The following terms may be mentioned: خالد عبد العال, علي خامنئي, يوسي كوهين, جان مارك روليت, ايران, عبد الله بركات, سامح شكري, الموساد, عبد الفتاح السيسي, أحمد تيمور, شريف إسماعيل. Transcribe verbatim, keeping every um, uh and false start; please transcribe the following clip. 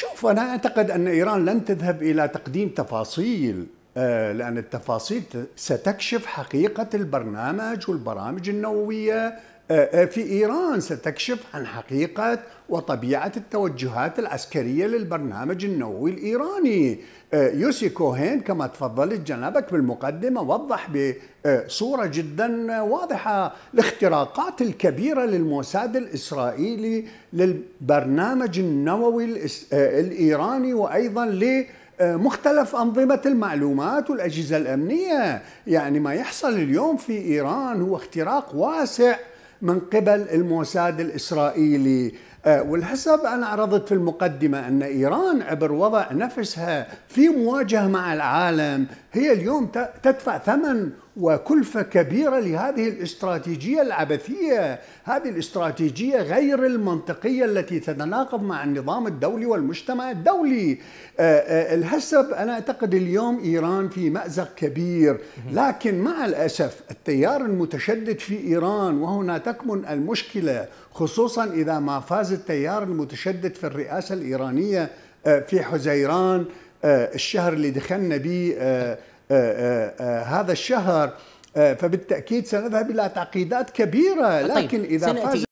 شوف، أنا أعتقد أن إيران لن تذهب إلى تقديم تفاصيل، لأن التفاصيل ستكشف حقيقة البرنامج والبرامج النووية في إيران، ستكشف عن حقيقة وطبيعة التوجهات العسكرية للبرنامج النووي الإيراني. يوسي كوهين كما تفضلت جنابك بالمقدمة وضح بصورة جدا واضحة الاختراقات الكبيرة للموساد الإسرائيلي للبرنامج النووي الإيراني، وأيضا ل مختلف أنظمة المعلومات والأجهزة الأمنية. يعني ما يحصل اليوم في إيران هو اختراق واسع من قبل الموساد الإسرائيلي. والحسب أنا عرضت في المقدمة أن إيران عبر وضع نفسها في مواجهة مع العالم هي اليوم تدفع ثمن وكلفة كبيرة لهذه الاستراتيجية العبثية، هذه الاستراتيجية غير المنطقية التي تتناقض مع النظام الدولي والمجتمع الدولي. الحسب أنا أعتقد اليوم إيران في مأزق كبير، لكن مع الأسف التيار المتشدد في إيران، وهنا تكمن المشكلة، خصوصا إذا ما فاز التيار المتشدد في الرئاسة الإيرانية في حزيران الشهر اللي دخلنا به هذا الشهر، فبالتأكيد سنذهب إلى تعقيدات كبيرة. لكن إذا فاز